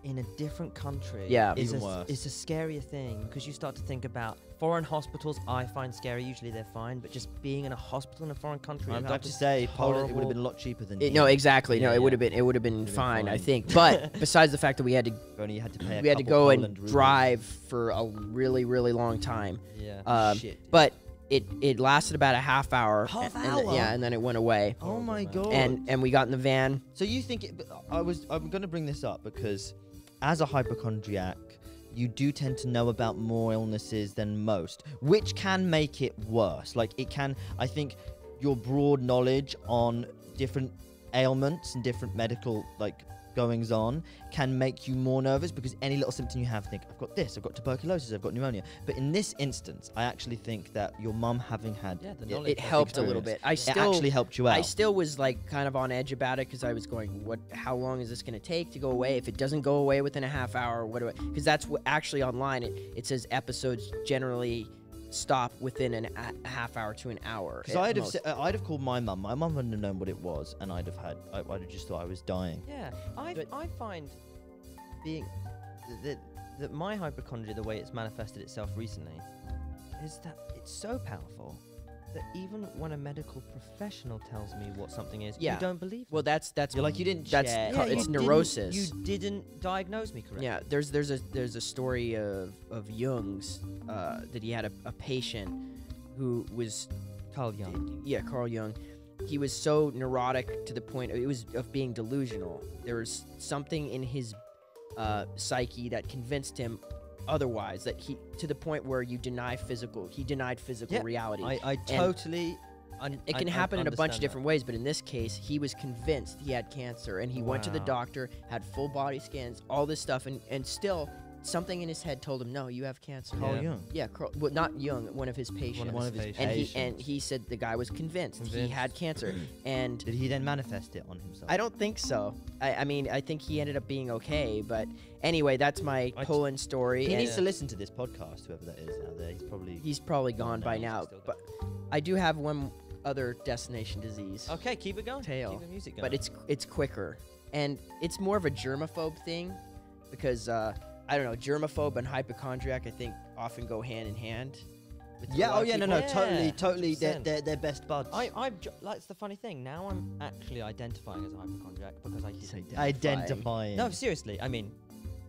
in a different country yeah, is, even a, worse. is a scarier thing, because you start to think about foreign hospitals. I find scary, usually they're fine, but just being in a hospital in a foreign country, I'd have to say Poland, it would have been a lot cheaper than it, no exactly yeah, no it yeah. would have been it would have been, been fine, I think. But besides the fact that we had to only had to pay we had to go Poland and rules. drive for a really really long time, yeah um, Shit, but It it lasted about a half hour. Half and, hour. Yeah, and then it went away. Oh my god. And and we got in the van. So you think it, I was I'm going to bring this up because as a hypochondriac, you do tend to know about more illnesses than most, which can make it worse. Like it can I think your broad knowledge on different ailments and different medical like goings on can make you more nervous, because any little symptom you have, think, I've got this, I've got tuberculosis, I've got pneumonia. But in this instance, I actually think that your mum having had yeah, the knowledge it, it helped a little bit. I still, it actually helped you out. I still was like kind of on edge about it, because I was going, what? How long is this going to take to go away? If it doesn't go away within a half hour, what do I? Because that's what actually online it, it says episodes generally stop within an a half hour to an hour. Because I'd have, I'd have called my mum. My mum wouldn't have known what it was, and I'd have had, I, I'd have just thought I was dying. Yeah, I, but I find being that that my hypochondria, the way it's manifested itself recently, is that it's so powerful that even when a medical professional tells me what something is, yeah. you don't believe. Well, me. that's that's you're like you didn't. That's yeah, yeah, it's you neurosis. Didn't, you didn't diagnose me correctly. Yeah, there's there's a there's a story of of Jung's. Uh, that he had a, a patient who was Carl Jung. Yeah, Carl Jung. He was so neurotic to the point of, it was of being delusional. There was something in his uh, psyche that convinced him otherwise. That he to the point where you deny physical. He denied physical yeah, reality. I, I totally. Un it can I, happen I in a bunch of different that. ways, but in this case, he was convinced he had cancer, and he wow. went to the doctor, had full body scans, all this stuff, and and still. Something in his head told him, "No, you have cancer." Carl yeah. Jung. Yeah, Carl, well, not Jung. One of his patients. One of, one of his and patients. He, and he said the guy was convinced, convinced. he had cancer. And did he then manifest it on himself? I don't think so. I, I mean, I think he ended up being okay. But anyway, that's my I Poland story. He and needs to listen to this podcast, whoever that is out there. He's probably he's probably gone by now. But I do have one other destination disease. Okay, keep it going. Tail. Keep the music going. But it's it's quicker, and it's more of a germaphobe thing, because. Uh, I don't know, germaphobe and hypochondriac, I think, often go hand in hand. Yeah, oh yeah, people. no, no, yeah. totally, totally, they're, they're, they're best buds. I, I'm, that's the funny thing, now I'm actually identifying as a hypochondriac, because I didn't identifying. identifying. No, seriously, I mean,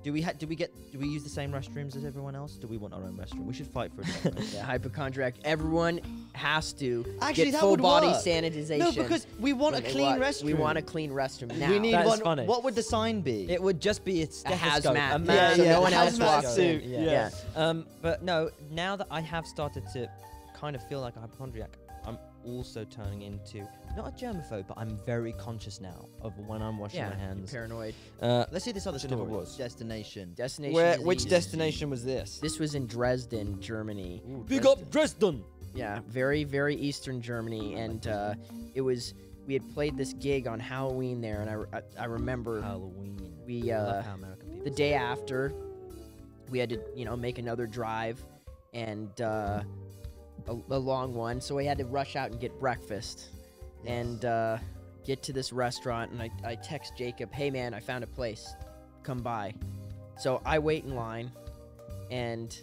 do we, ha do we get, do we use the same restrooms as everyone else? Do we want our own restroom? We should fight for it. Yeah, hypochondriac, everyone has to actually, get full body work. sanitization. No, because we want a clean restroom. We want a clean restroom now. We need that one. Is funny. What would the sign be? It would just be its stethoscope. A hazmat. A mask. Yeah, yeah, so no one else walks in. Yeah. yeah. yeah. Um, but no, now that I have started to kind of feel like a hypochondriac, I'm also turning into not a germaphobe, but I'm very conscious now of when I'm washing yeah, my hands. You're paranoid. Uh, Let's see this other story. Was. Destination. Destination. Where? Disease. Which destination was this? This was in Dresden, Germany. Ooh, Big Dresden. up Dresden. Yeah, very, very eastern Germany, and uh, it was. We had played this gig on Halloween there, and I, re I, I remember Halloween. We uh, I love how American people the day say. after, we had to, you know, make another drive, and uh, a, a long one, so we had to rush out and get breakfast, yes. and uh, get to this restaurant, and I, I text Jacob, "Hey man, I found a place, come by." So I wait in line, and.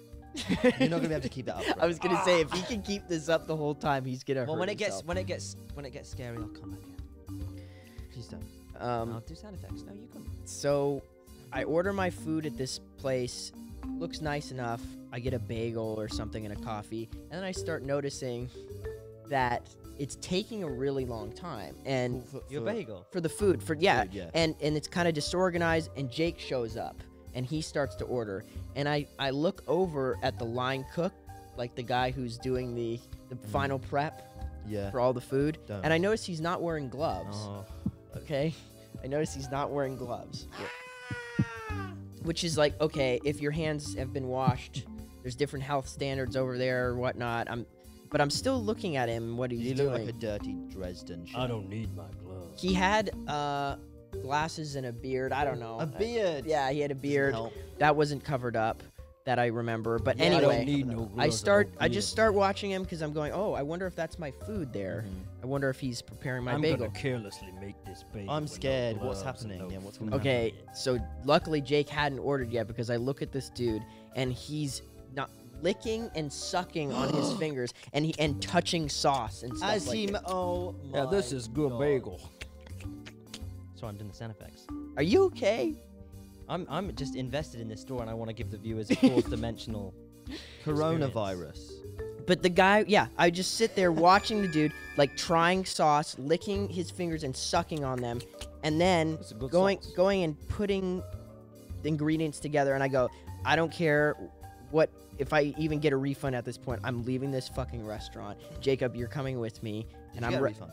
You're not gonna be able to keep that up. Right? I was gonna ah. say if he can keep this up the whole time, he's gonna. Well, hurt when it himself. gets when it gets when it gets scary, I'll come again. Please don't. Um, I'll do sound effects. No, you come. So, I order my food at this place. Looks nice enough. I get a bagel or something and a coffee, and then I start noticing that it's taking a really long time. And for, for your bagel for the food for yeah, food, yeah. and and it's kind of disorganized. And Jake shows up. And he starts to order, and I, I look over at the line cook, like the guy who's doing the, the mm. final prep yeah. for all the food, Don't. and I notice he's not wearing gloves. Oh. Okay? I notice he's not wearing gloves. Which is like, okay, if your hands have been washed, there's different health standards over there or whatnot, I'm, but I'm still looking at him and what he's doing. You look like a dirty Dresden chef. I don't need my gloves. He had... Uh, glasses and a beard. I don't know. A beard. I, yeah, he had a beard that wasn't covered up. that I remember. But yeah, anyway, I, don't need no I start. I just start watching him because I'm going, oh, I wonder if that's my food there. Mm-hmm. I wonder if he's preparing my I'm bagel. I'm gonna carelessly make this bagel. I'm scared. No what's happening? No yeah, what's going okay, happen? So luckily Jake hadn't ordered yet because I look at this dude and he's not licking and sucking on his fingers and he and touching sauce and stuff As like he, that. Oh my yeah, this is good God. Bagel. So I'm doing the sound effects. Are you okay? I'm I'm just invested in this store, and I want to give the viewers a fourth-dimensional coronavirus. But the guy, yeah, I just sit there watching the dude, like, trying sauce, licking his fingers and sucking on them, and then going sauce. going and putting the ingredients together, and I go, I don't care what if I even get a refund at this point. I'm leaving this fucking restaurant. Jacob, you're coming with me. And Did I'm you get a refund?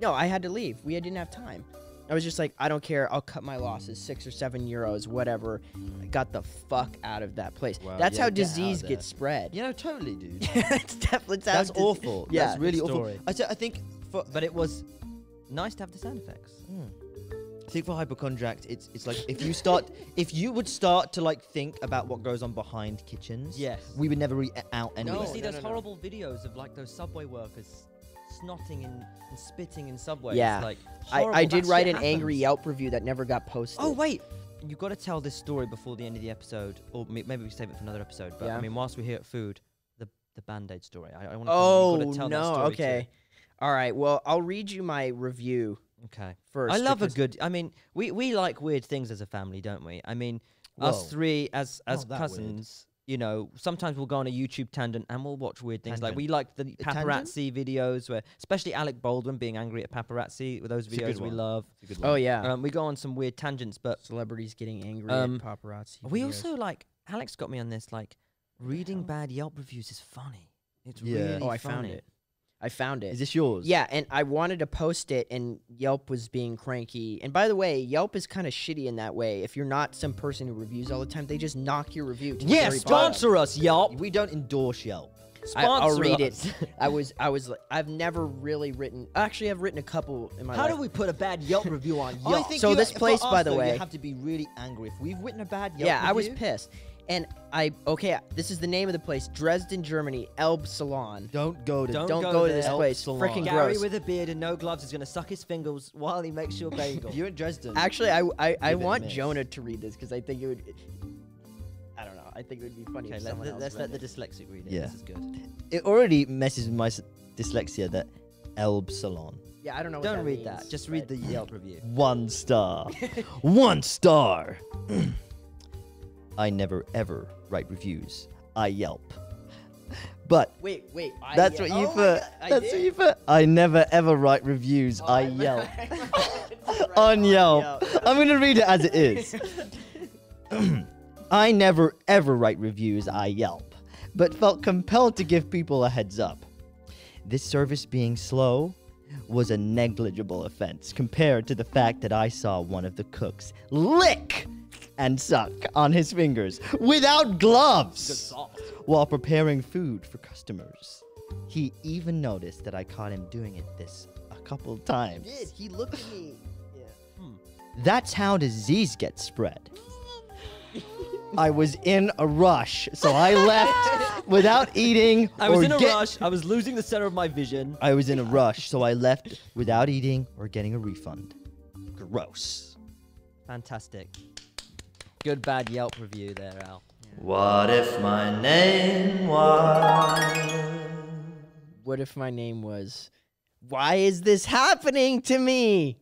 No, I had to leave. We didn't have time. I was just like, I don't care. I'll cut my losses, six or seven euros, whatever. I got the fuck out of that place. Wow, that's yeah, how disease get gets spread. You know, totally, dude. it's definitely that's awful. Yeah, that's really awful. I, I think, for, but it was nice to have the sound effects. Mm. I think for hypochondriacs, it's it's like if you start, if you would start to like think about what goes on behind kitchens. Yes. We would never eat out anyway. No, you see no, those no, no. horrible videos of like those subway workers. Snotting and, and spitting in subways. Yeah, like, I, I did write an happens. angry Yelp review that never got posted. Oh wait, you got to tell this story before the end of the episode, or maybe we save it for another episode. But yeah. I mean, whilst we're here at food, the the Band-Aid story. I, I want to. Oh you tell no, that story okay, too. All right. Well, I'll read you my review. Okay. First, I love a good. I mean, we we like weird things as a family, don't we? I mean, Whoa. us three as as Not cousins. You know, sometimes we'll go on a YouTube tangent and we'll watch weird things. Tangent. Like we like the paparazzi tangent? videos, where especially Alec Baldwin being angry at paparazzi. With those it's videos we love. Oh yeah, um, we go on some weird tangents, but celebrities getting angry um, at paparazzi. We videos. also like Alex got me on this. Like reading bad Yelp reviews is funny. It's yeah. really oh, I funny. found it. I found it. Is this yours? Yeah, and I wanted to post it, and Yelp was being cranky. And by the way, Yelp is kind of shitty in that way. If you're not some person who reviews all the time, they just knock your review. Yeah, sponsor us, Yelp. We don't endorse Yelp. Sponsor I, I'll read us. it. I was, I was, I've never really written. Actually, I've written a couple in my How life. How do we put a bad Yelp review on Yelp? I think so you, this place, us, by the though, way, you have to be really angry if we've written a bad Yelp. Yeah, review? I was pissed. And I okay, this is the name of the place, Dresden, Germany, Elb Salon. Don't go to don't, don't go, go to this Elb place. Salon. Freaking Gary gross. With a beard and no gloves is gonna suck his fingers while he makes your bagel. You're in Dresden. Actually, I I, I want Jonah to read this because I think it would. I don't know. I think it would be funny. Okay, if let, someone let, else let's let it. the dyslexic read it. Yeah. This is good. It already messes with my dyslexia. That Elb Salon. Yeah, I don't know. Don't what that read means, that. Just read the Yelp review. One star. One star. I never ever write reviews. I Yelp. But wait, wait. I that's Yelp. what you oh put. God, that's did. what you put. I never ever write reviews. Oh, I, I Yelp. right on Yelp. Yelp. I'm gonna read it as it is. I never ever write reviews. I Yelp, but felt compelled to give people a heads up. This service being slow was a negligible offense compared to the fact that I saw one of the cooks lick and suck on his fingers without gloves while preparing food for customers. He even noticed that I caught him doing it this a couple times. He did. He looked at me. Yeah. Hmm. That's how disease gets spread. I was in a rush, so I left without eating. I was or in a rush. I was losing the center of my vision. I was in a rush, so I left without eating or getting a refund. Gross. Fantastic. Good bad Yelp review there, Al. Yeah. What if my name was? What if my name was? Why is this happening to me?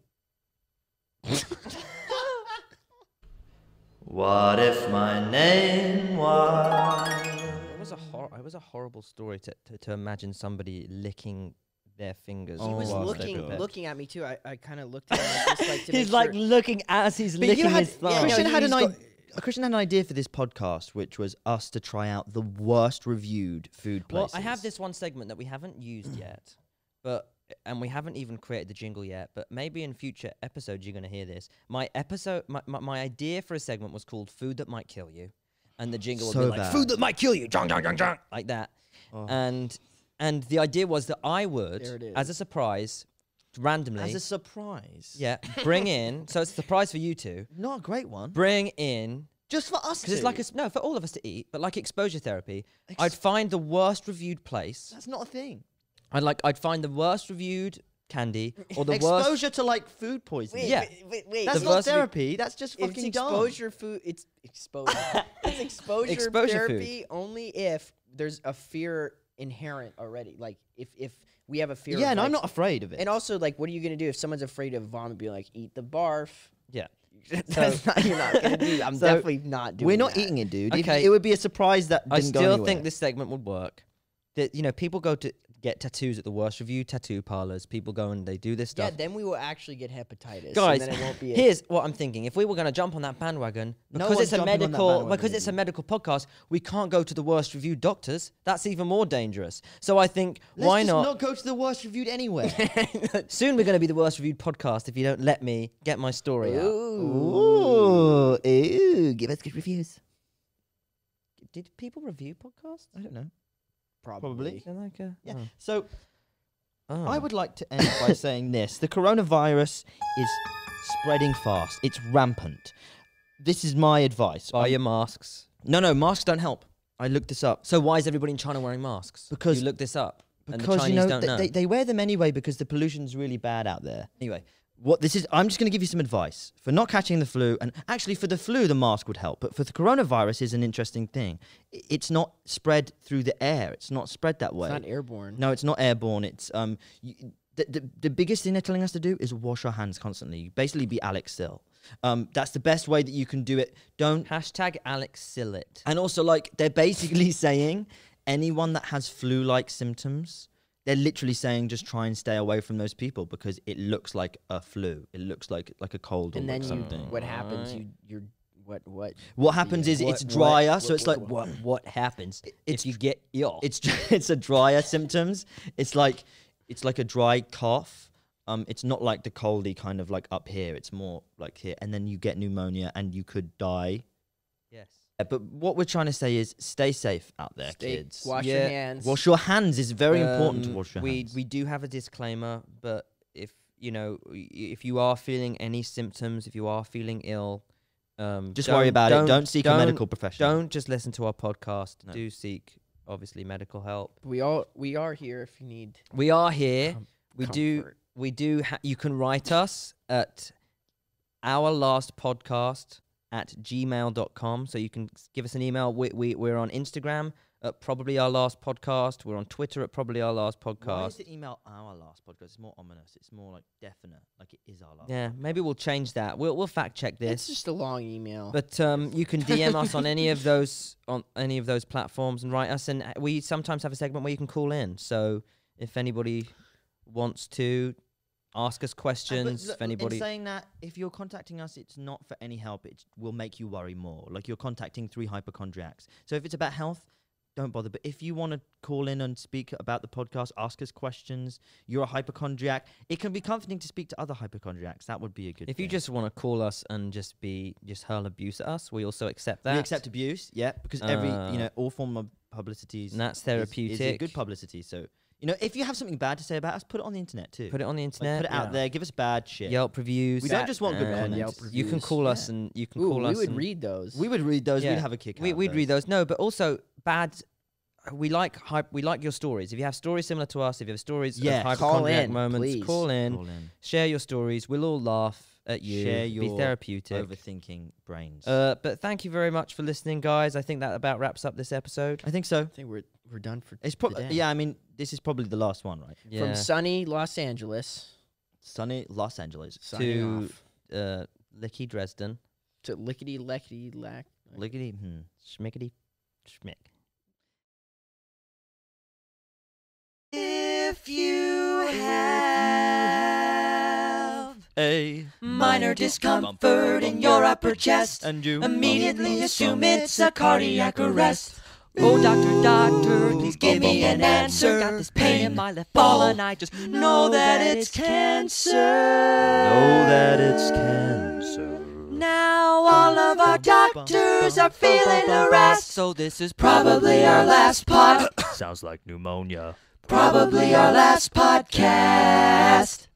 What if my name was? It was a hor it was a horrible story to, to to imagine somebody licking their fingers. He was oh, looking looking at me too. I, I kind of looked at him. Just like to he's like sure. looking as he's but licking you had, his thumb. Yeah, Christian no, had an idea. Christian had an idea for this podcast, which was us to try out the worst reviewed food places. Well, I have this one segment that we haven't used yet, but and we haven't even created the jingle yet, but maybe in future episodes you're going to hear this. My episode, my, my, my idea for a segment was called Food That Might Kill You, and the jingle so would be bad. like, Food That Might Kill You, jong, jong, jong, jong, like that. Oh. And and the idea was that I would, as a surprise, randomly... As a surprise? Yeah, bring in... So it's a surprise for you two. Not a great one. Bring in... Just for us to? It's like a, no, for all of us to eat, but like exposure therapy, Ex I'd find the worst reviewed place. That's not a thing. I'd, like, I'd find the worst reviewed candy or the exposure worst... to like food poisoning. Wait, yeah. Wait, wait, wait. That's the not therapy. That's just fucking it's exposure dumb. Food. It's exposure. It's exposure, exposure therapy food. Only if there's a fear inherent already. Like if, if we have a fear. Yeah, of and like, I'm not afraid of it. And also like, what are you going to do if someone's afraid of vomit? Be like, eat the barf. Yeah. That's so, not, you're not gonna do that. I'm so definitely not doing We're not that. Eating it, dude. Okay. It, it would be a surprise that didn't I still go anywhere. Think this segment would work. That, you know, people go to get tattoos at the worst review tattoo parlors. People go and they do this stuff. Yeah, then we will actually get hepatitis. Guys, and then it won't be here's what I'm thinking. If we were going to jump on that bandwagon, because no it's a medical because it's a medical podcast, we can't go to the worst reviewed doctors. That's even more dangerous. So I think Let's why just not? Not go to the worst reviewed anywhere. Soon we're going to be the worst reviewed podcast if you don't let me get my story out. Ooh, ooh, ooh. Give us good reviews. Did people review podcasts? I don't know. Probably. Probably. Like a, yeah. Oh. So, oh. I would like to end by saying this. The coronavirus is spreading fast. It's rampant. This is my advice. Buy um, your masks. No, no, masks don't help. I looked this up. So why is everybody in China wearing masks? Because you looked this up. Because and the Chinese you know, don't they, know. They, they wear them anyway because the pollution's really bad out there. Anyway, what this is, I'm just going to give you some advice for not catching the flu. And actually, for the flu, the mask would help. But for the coronavirus, is an interesting thing. It's not spread through the air. It's not spread that way. It's not airborne. No, it's not airborne. It's um, you, the, the the biggest thing they're telling us to do is wash our hands constantly. You basically, be Alex Sill. Um, that's the best way that you can do it. Don't hashtag Alex Sill it. And also, like they're basically saying, anyone that has flu-like symptoms. They're literally saying just try and stay away from those people because it looks like a flu. It looks like like a cold and or then like something. You, what happens? Right. You you're what what? What happens yeah. is what, it's drier. What, so what, it's what, like what what happens it, if you get ill? It's it's a drier symptoms. It's like it's like a dry cough. Um, it's not like the coldy kind of like up here. It's more like here, and then you get pneumonia and you could die. Yes. But what we're trying to say is stay safe out there, stay, kids. Wash yeah. your hands. Wash your hands is very um, important to wash your we, hands. We do have a disclaimer, but if you know, if you are feeling any symptoms, if you are feeling ill, um, just worry about don't, it. Don't seek don't, a medical professional. Don't just listen to our podcast. No. Do seek, obviously, medical help. We all we are here if you need. We are here. Com we comfort. do. We do. Ha you can write us at our last podcast. At gmail dot com, so you can give us an email. We, we, we're on Instagram at Probably Our Last Podcast. We're on Twitter at Probably Our Last Podcast. Why is the email Our Last Podcast? It's more ominous. It's more like definite, like it is our last. Yeah, podcast. Maybe we'll change that. We'll we'll fact check this. It's just a long email. But um, you can D M us on any of those on any of those platforms and write us. And we sometimes have a segment where you can call in. So if anybody wants to. Ask us questions. Uh, if anybody in saying that, if you're contacting us, it's not for any help. It will make you worry more. Like you're contacting three hypochondriacs. So if it's about health, don't bother. But if you want to call in and speak about the podcast, ask us questions. You're a hypochondriac. It can be comforting to speak to other hypochondriacs. That would be a good. If thing. You just want to call us and just be just hurl abuse at us, we also accept that. We accept abuse, yeah, because uh, every you know all form of publicity is that's therapeutic. Is, is a good publicity, so. You know, if you have something bad to say about us, put it on the internet too. Put it on the internet. Like, put it yeah. out there. Give us bad shit. Yelp reviews. We don't just want good comments. Yelp reviews. You can call us yeah. and you can Ooh, call we us. We would read those. We would read those. Yeah. We'd have a kick. We, out we'd those. read those. No, but also bad. We like hype. We like your stories. If you have stories similar to us, if you have stories, yeah, of hypochondriac moments, please. Call in. Call in. Share your stories. We'll all laugh at you. Share your be therapeutic. Overthinking brains. Uh, but thank you very much for listening, guys. I think that about wraps up this episode. I think so. I think we're we're done for. It's probably yeah. I mean. This is probably the last one, right? Yeah. From sunny Los Angeles. Sunny Los Angeles. Sunny to uh, Licky Dresden. To lickety, leckety, lack. Lickety, hmm. Schmickety, schmick. If you have a minor discomfort in your upper chest, and you immediately assume it's a cardiac arrest. Oh, doctor, doctor, please give me an answer. Got this pain in my left ball and I just know that it's cancer. Know that it's cancer. Now all of our doctors are feeling harassed. So this is probably our last pod. Sounds like pneumonia. Probably our last podcast.